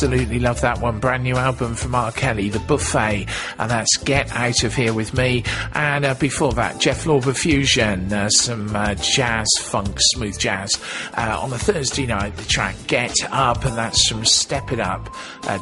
absolutely love that one. Brand new album from R. Kelly, The Buffet, and that's Get Out of Here With Me. And before that, Jeff Lorber Fusion, some jazz funk, smooth jazz, on a Thursday night, the track Get Up, and that's from Step It Up,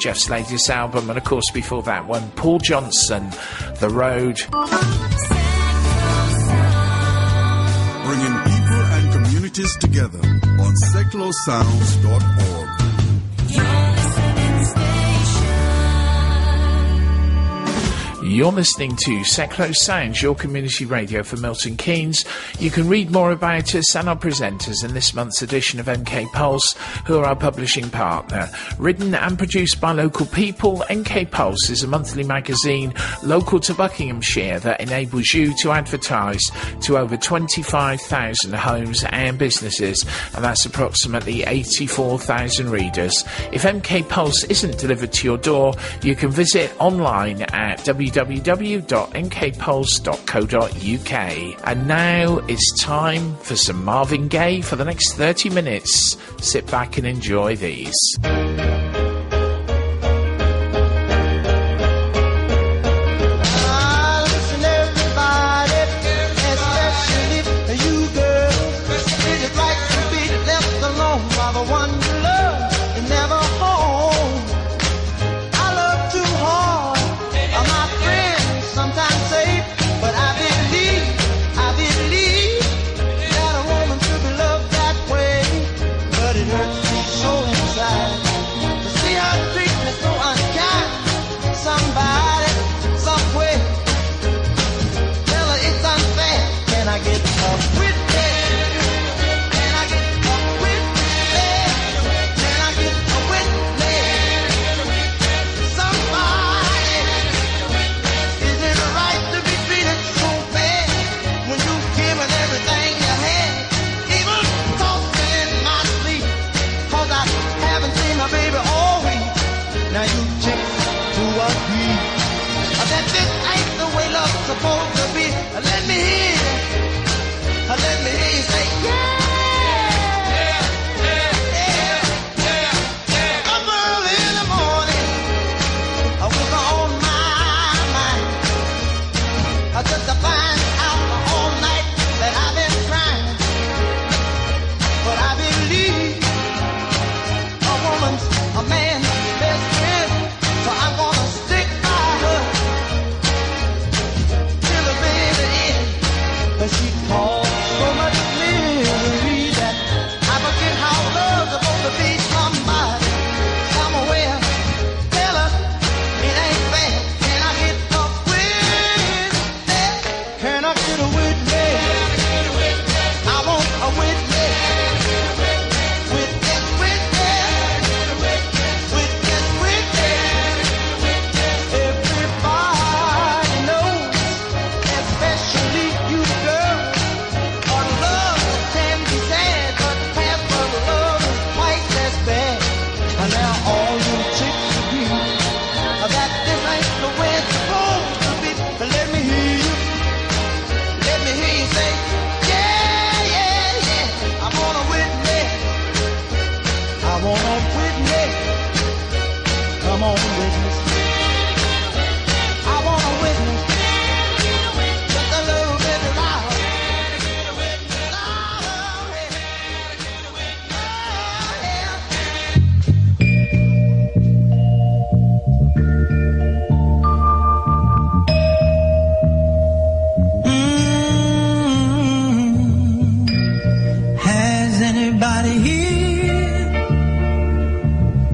Jeff's latest album. And of course before that one, Paul Johnson, The Road. Bringing people and communities together on SecklowSounds.org. You're listening to Secklow Sounds, your community radio for Milton Keynes. You can read more about us and our presenters in this month's edition of MK Pulse, who are our publishing partner. Written and produced by local people, MK Pulse is a monthly magazine local to Buckinghamshire that enables you to advertise to over 25,000 homes and businesses, and that's approximately 84,000 readers. If MK Pulse isn't delivered to your door, you can visit online at www.mkpulse.co.uk. And now it's time for some Marvin Gaye for the next 30 minutes. Sit back and enjoy these.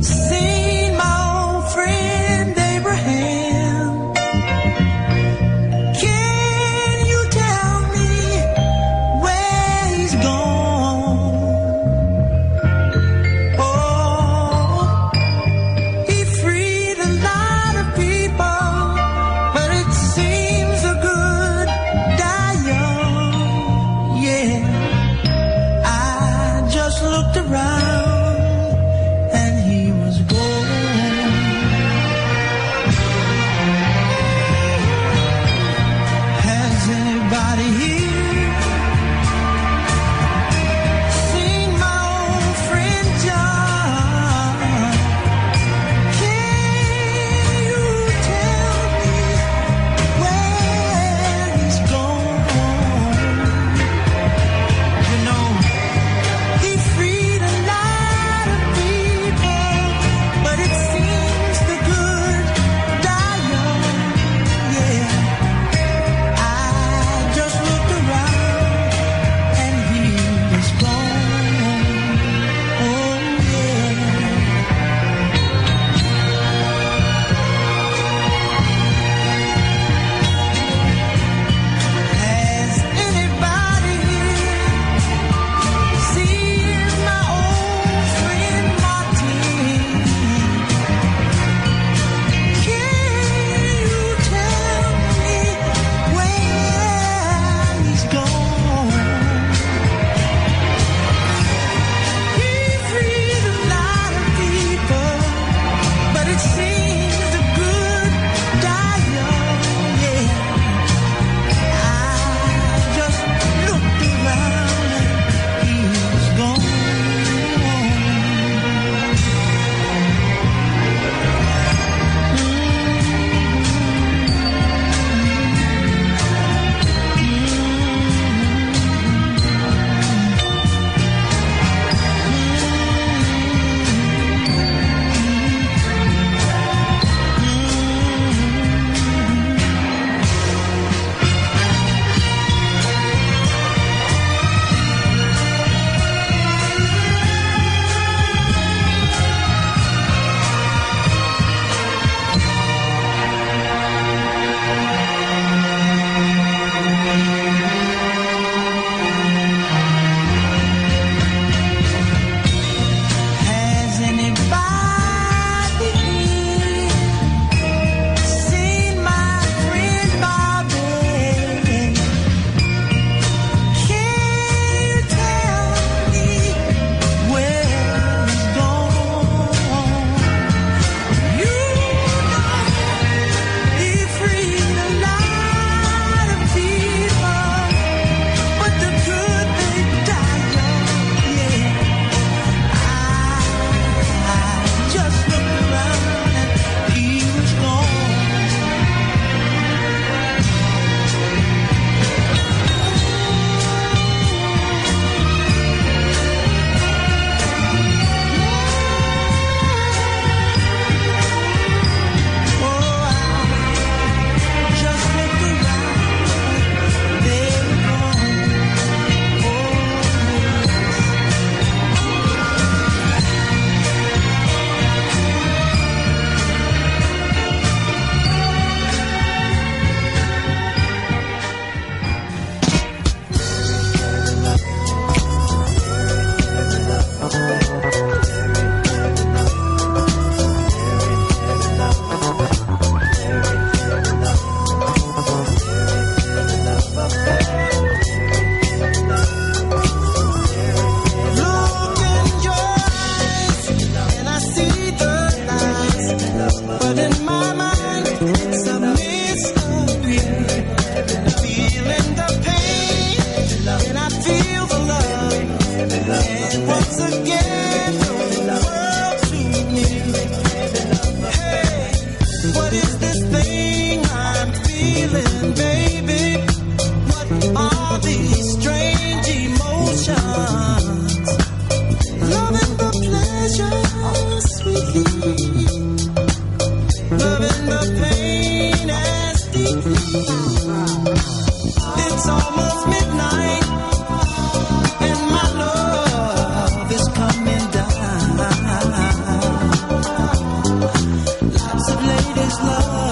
Seen my old friend Love.